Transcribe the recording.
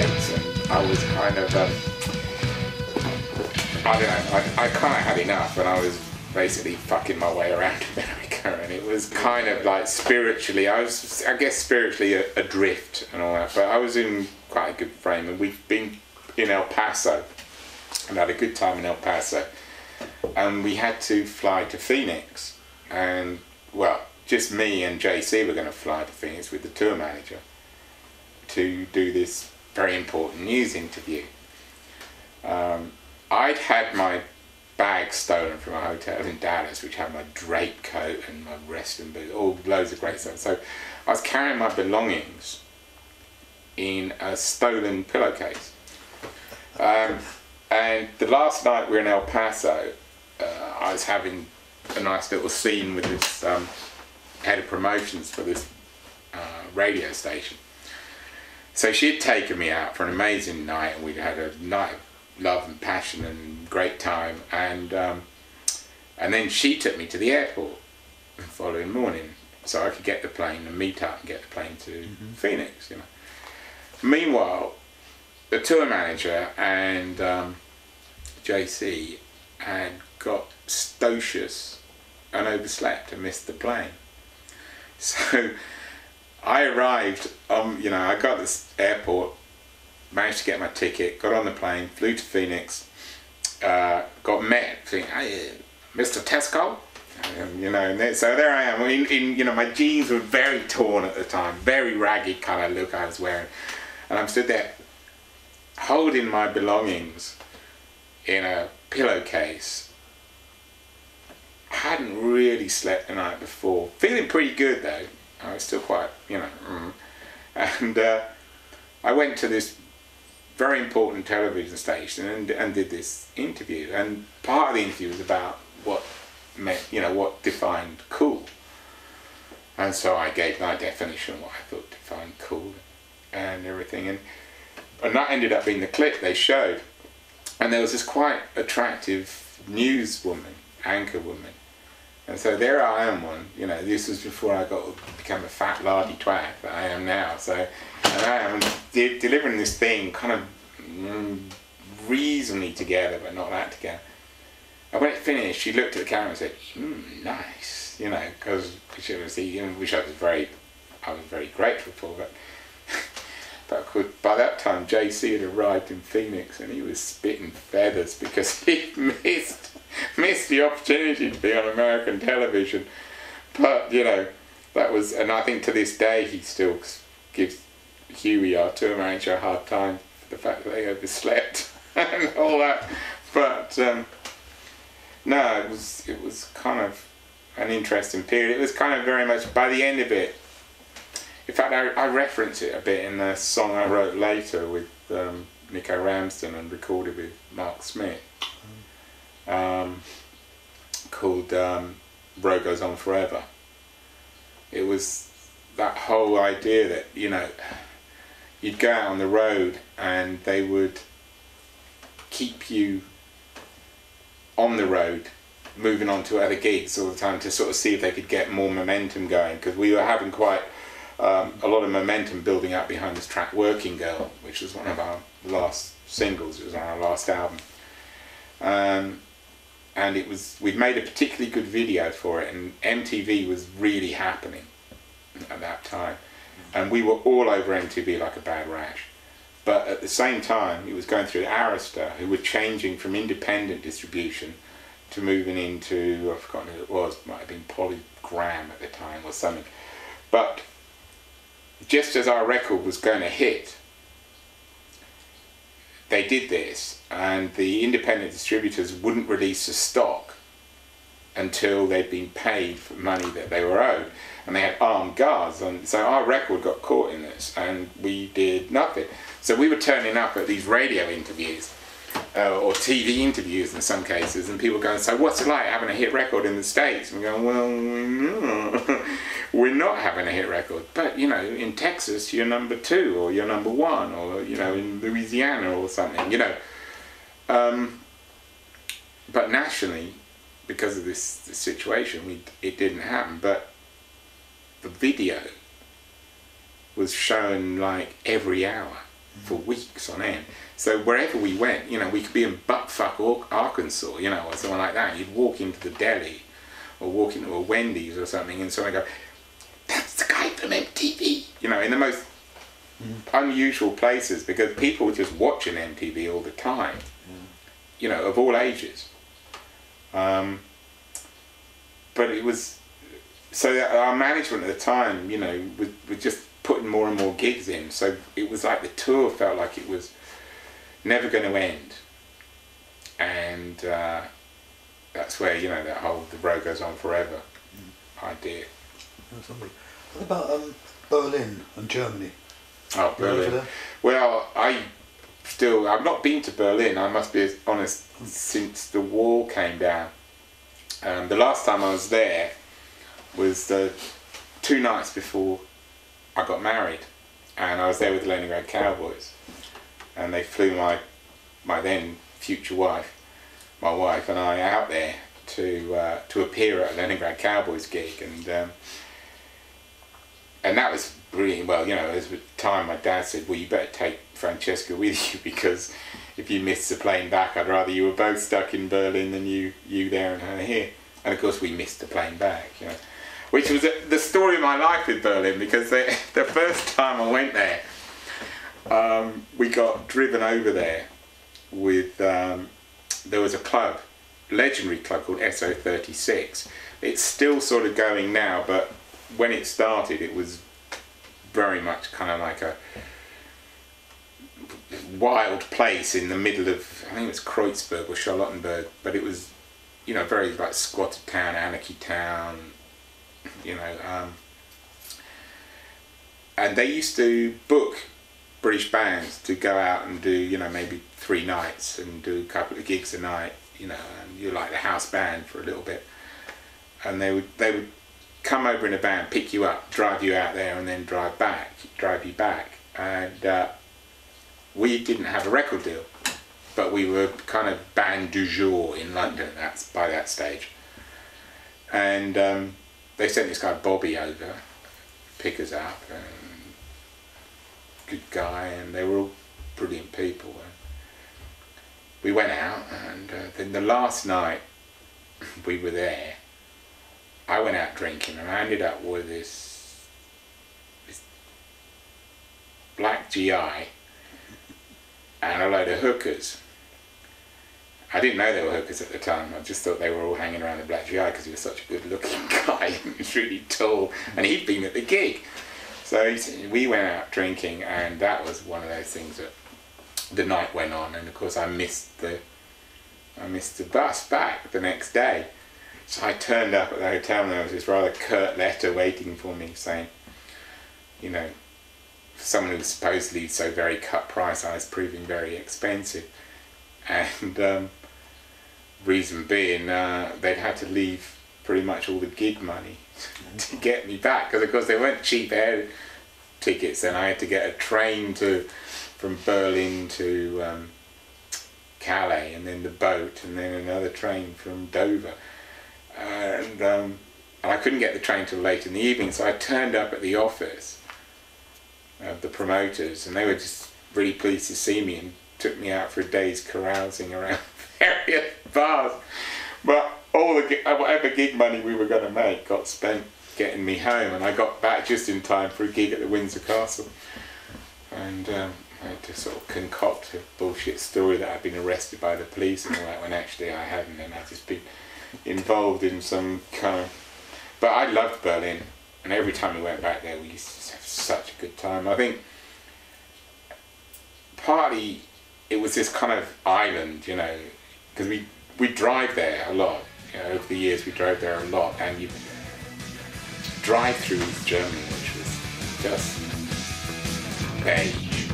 States, and I was kind of, I don't know, I kind of had enough, and I was basically fucking my way around America, and it was kind of like spiritually, I was, I guess, spiritually adrift and all that, but I was in quite a good frame, and we've been in El Paso, and had a good time in El Paso, and we had to fly to Phoenix, and, well, just me and JC were going to fly to Phoenix with the tour manager to do this very important news interview. I'd had my bag stolen from a hotel in Dallas, which had my drape coat and my wrestling boots, all loads of great stuff. So I was carrying my belongings in a stolen pillowcase. And the last night we were in El Paso, I was having a nice little scene with this head of promotions for this radio station. So she had taken me out for an amazing night, and we'd had a night of love and passion and great time, and then she took me to the airport the following morning so I could get the plane and meet up and get the plane to Phoenix, you know. Meanwhile, the tour manager and JC had got stocious and overslept and missed the plane. So I arrived, you know, I got to this airport, managed to get my ticket, got on the plane, flew to Phoenix, got met, thinking, hey, Mr. Tesco, you know, and then, so there I am, you know, my jeans were very torn at the time, very ragged kind of look I was wearing, and I'm stood there holding my belongings in a pillowcase. I hadn't really slept the night before, feeling pretty good though, I was still quite, you know, and I went to this very important television station and did this interview, and part of the interview was about what meant, you know, what defined cool, and so I gave my definition of what I thought defined cool and everything, and that ended up being the clip they showed, and there was this quite attractive newswoman, anchor woman. And so there I am one, you know, this was before I got to become a fat lardy twat that I am now. So, and I am delivering this thing kind of reasonably together, but not that together. And when it finished, she looked at the camera and said, nice, you know, because she was eating, which I was very grateful for, but by that time, JC had arrived in Phoenix and he was spitting feathers because he missed the opportunity to be on American television. But, you know, that was, and I think to this day he still gives Huey, our tour manager, a hard time for the fact that they overslept and all that. But, no, it was kind of an interesting period. It was kind of very much, by the end of it, in fact, I reference it a bit in the song I wrote later with Nico Ramsden and recorded with Mark Smith. Called Road Goes On Forever. It was that whole idea that, you know, you'd go out on the road and they would keep you on the road, moving on to other gigs all the time to sort of see if they could get more momentum going, because we were having quite a lot of momentum building up behind this track Working Girl, which was one of our last singles, it was on our last album. And it was, we'd made a particularly good video for it, and MTV was really happening at that time, and we were all over MTV like a bad rash. But at the same time, it was going through Arista, who were changing from independent distribution to moving into, I've forgotten who it was, might have been Polygram at the time or something. But just as our record was going to hit, they did this, and the independent distributors wouldn't release the stock until they'd been paid for money that they were owed, and they had armed guards, and so our record got caught in this, and we did nothing. So we were turning up at these radio interviews, or TV interviews in some cases, and people going, so what's it like having a hit record in the States? And we're going, well, we're not having a hit record, but, you know, in Texas you're #2 or you're #1, or, you know, in Louisiana or something, you know. But nationally, because of this situation, it didn't happen, but the video was shown like every hour. for weeks on end. So wherever we went, you know, we could be in buttfuck Arkansas, you know, or something like that. You'd walk into the deli or walk into a Wendy's or something, and someone would go, "That's the guy from MTV," you know, in the most unusual places, because people were just watching MTV all the time, you know, of all ages. But it was, so that our management at the time, you know, were just putting more and more gigs in, so it was like the tour felt like it was never going to end. And that's where, you know, that whole "the road goes on forever" idea. That's lovely. What about Berlin and Germany? Oh, Berlin. Well, I've not been to Berlin, I must be honest, since the wall came down. The last time I was there was the 2 nights before I got married, and I was there with the Leningrad Cowboys, and they flew my then future wife, my wife, and I out there to appear at a Leningrad Cowboys gig, and that was brilliant. Well, you know, at the time my dad said, "Well, you better take Francesca with you, because if you missed the plane back, I'd rather you were both stuck in Berlin than you there and her here." And of course we missed the plane back, you know, which was the story of my life with Berlin, because the first time I went there, we got driven over there with, there was a club, legendary club called SO36. It's still sort of going now, but when it started it was very much kind of like a wild place in the middle of, I think it was Kreuzberg or Charlottenburg, but it was, you know, very like squatted town, anarchy town, you know, and they used to book British bands to go out and do, you know, maybe 3 nights and do a couple of gigs a night, you know, and you're like the house band for a little bit, and they would come over in a van, pick you up, drive you out there, and then drive you back. And we didn't have a record deal, but we were kind of band du jour in London by that stage. And they sent this guy Bobby over, pick us up, and good guy, and they were all brilliant people. And we went out, and then the last night we were there, I went out drinking, and I ended up with this black GI and a load of hookers. I didn't know they were hookers at the time, I just thought they were all hanging around the black GI because he was such a good looking guy. He was really tall, and he'd been at the gig. So we went out drinking, and that was one of those things that the night went on, and of course I missed the bus back the next day. So I turned up at the hotel, and there was this rather curt letter waiting for me saying, you know, for someone who was supposedly so very cut price, I was proving very expensive. And reason being, they'd had to leave pretty much all the gig money to get me back, because of course they weren't cheap air tickets, and I had to get a train from Berlin to Calais, and then the boat, and then another train from Dover. And I couldn't get the train till late in the evening, so I turned up at the office of the promoters, and they were just really pleased to see me and took me out for a day's carousing around various bars. But all whatever gig money we were going to make got spent getting me home, and I got back just in time for a gig at the Windsor Castle. And I had to sort of concoct a bullshit story that I'd been arrested by the police and all that, when actually I hadn't, and I'd just been involved in some kind of... But I loved Berlin, and every time we went back there we used to just have such a good time. I think partly it was this kind of island, you know, because we drive there a lot, you know, over the years we drove there a lot, and you drive through Germany, which was just beige.